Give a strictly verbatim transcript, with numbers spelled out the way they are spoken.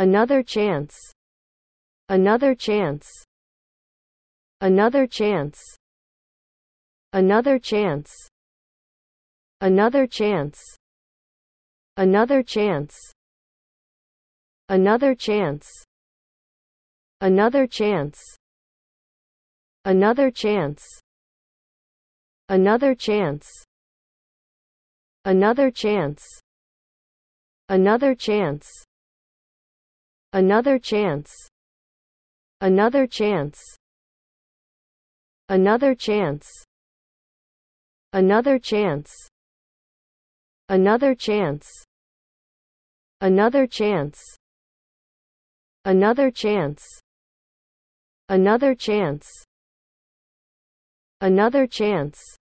Another chance. Another chance. Another chance. Another chance. Another chance. Another chance. Another chance. Another chance. Another chance. Another chance. Another chance. Another chance. Another chance. Another chance. Another chance. Another chance. Another chance. Another chance. Another chance. Another chance. Another chance.